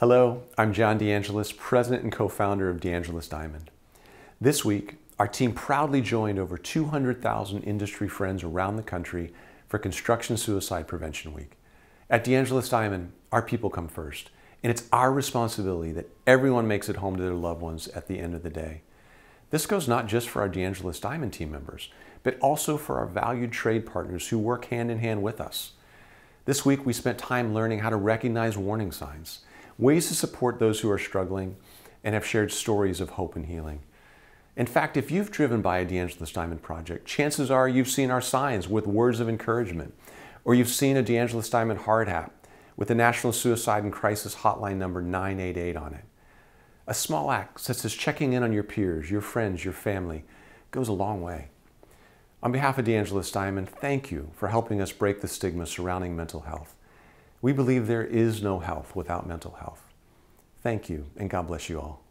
Hello, I'm John DeAngelis, president and co-founder of DeAngelis Diamond. This week, our team proudly joined over 200,000 industry friends around the country for Construction Suicide Prevention Week. At DeAngelis Diamond, our people come first, and it's our responsibility that everyone makes it home to their loved ones at the end of the day. This goes not just for our DeAngelis Diamond team members, but also for our valued trade partners who work hand in hand with us. This week, we spent time learning how to recognize warning signs, ways to support those who are struggling, and have shared stories of hope and healing. In fact, if you've driven by a DeAngelis Diamond project, chances are you've seen our signs with words of encouragement, or you've seen a DeAngelis Diamond hard hat with the National Suicide and Crisis Hotline number 988 on it. A small act such as checking in on your peers, your friends, your family goes a long way. On behalf of DeAngelis Diamond, thank you for helping us break the stigma surrounding mental health. We believe there is no health without mental health. Thank you, and God bless you all.